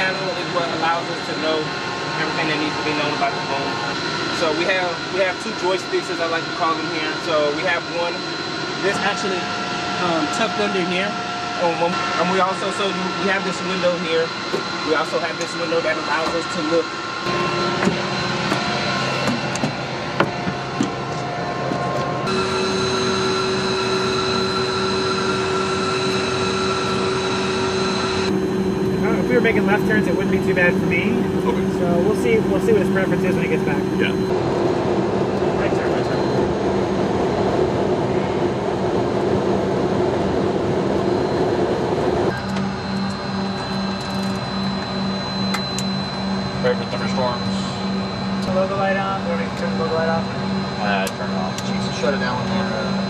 channel is what allows us to know everything that needs to be known about the phone. So we have two joysticks, as I like to call them here. So we have one that's actually tucked under here, and we also we have this window here. We also have this window that allows us to look. If we were making left turns, it wouldn't be too bad for me. Okay. So we'll see what his preference is when he gets back. Yeah. Right turn, right turn. Ready for thunderstorms. Turn the logo light on. Turn the logo light off. Turn it off. Jesus, shut it down with the camera.